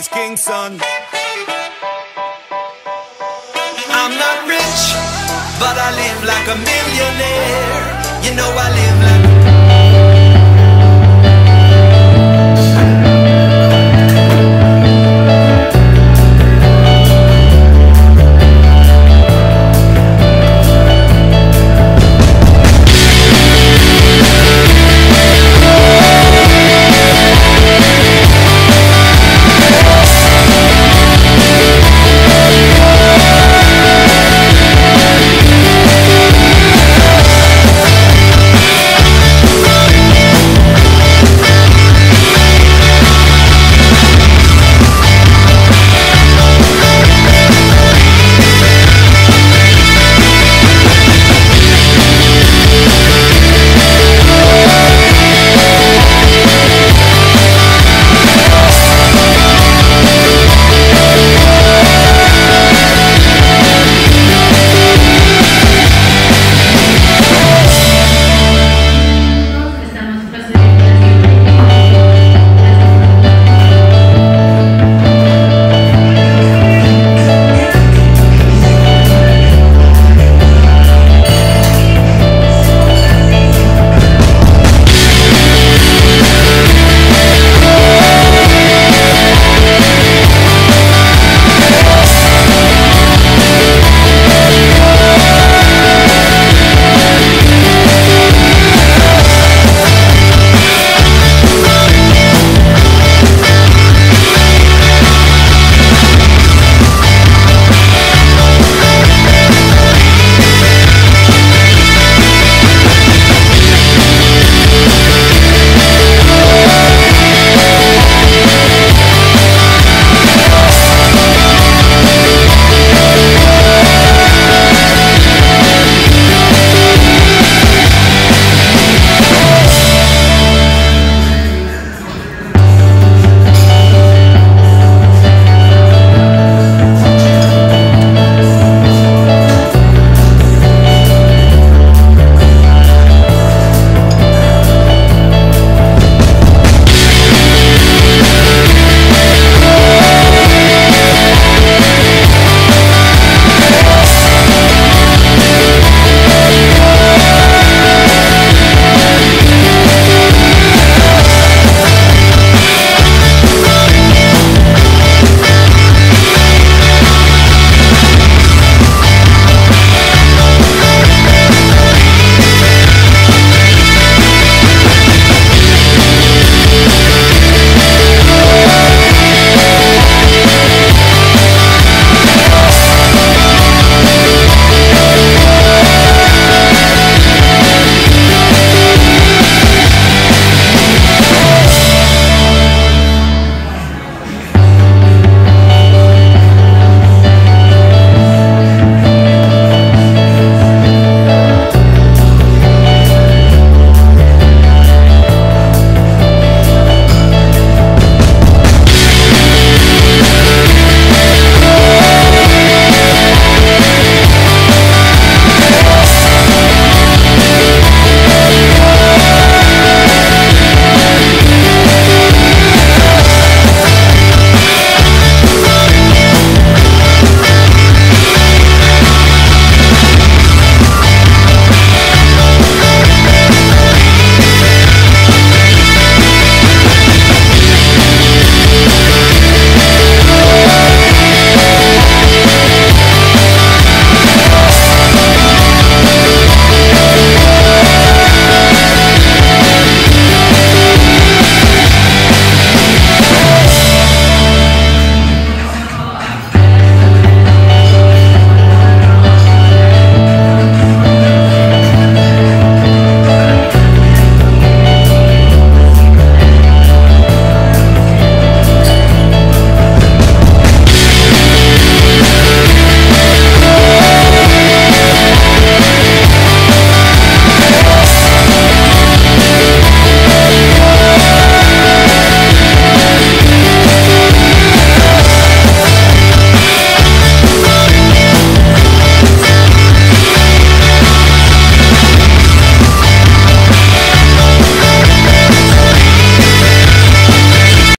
is king's son. I'm not rich, but I live like a millionaire. You know I live like...